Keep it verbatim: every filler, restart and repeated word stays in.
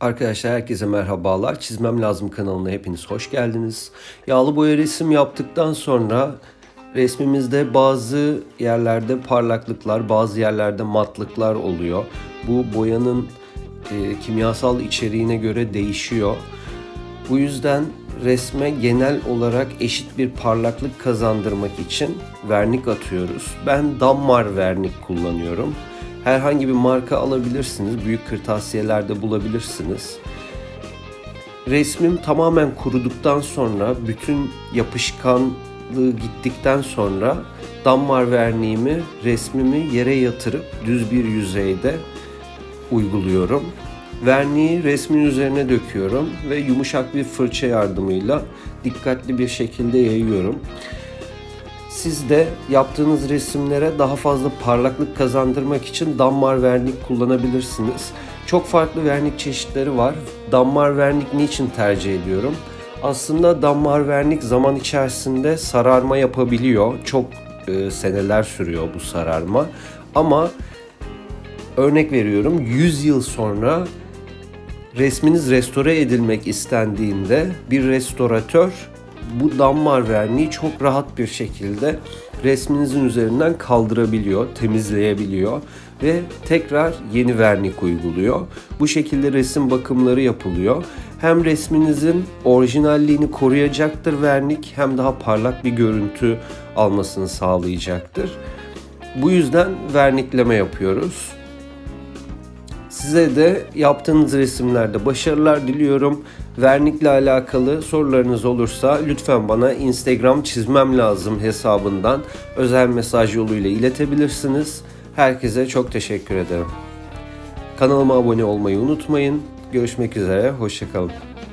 Arkadaşlar herkese merhabalar. Çizmem Lazım kanalına hepiniz hoş geldiniz. Yağlı boya resim yaptıktan sonra resmimizde bazı yerlerde parlaklıklar, bazı yerlerde matlıklar oluyor. Bu boyanın e, kimyasal içeriğine göre değişiyor. Bu yüzden resme genel olarak eşit bir parlaklık kazandırmak için vernik atıyoruz. Ben Dammar vernik kullanıyorum. Herhangi bir marka alabilirsiniz. Büyük kırtasiyelerde bulabilirsiniz. Resmim tamamen kuruduktan sonra, bütün yapışkanlığı gittikten sonra dammar verniğimi, resmimi yere yatırıp düz bir yüzeyde uyguluyorum. Verniği resmin üzerine döküyorum ve yumuşak bir fırça yardımıyla dikkatli bir şekilde yayıyorum. Siz de yaptığınız resimlere daha fazla parlaklık kazandırmak için dammar vernik kullanabilirsiniz. Çok farklı vernik çeşitleri var. Dammar vernik niçin tercih ediyorum? Aslında dammar vernik zaman içerisinde sararma yapabiliyor. Çok e, seneler sürüyor bu sararma. Ama örnek veriyorum, yüz yıl sonra resminiz restore edilmek istendiğinde bir restoratör bu dammar verniği çok rahat bir şekilde resminizin üzerinden kaldırabiliyor, temizleyebiliyor ve tekrar yeni vernik uyguluyor. Bu şekilde resim bakımları yapılıyor. Hem resminizin orijinalliğini koruyacaktır vernik, hem daha parlak bir görüntü almasını sağlayacaktır. Bu yüzden vernikleme yapıyoruz. Size de yaptığınız resimlerde başarılar diliyorum. Vernikle alakalı sorularınız olursa lütfen bana Instagram Çizmem Lazım hesabından özel mesaj yoluyla iletebilirsiniz. Herkese çok teşekkür ederim. Kanalıma abone olmayı unutmayın. Görüşmek üzere, hoşça kalın.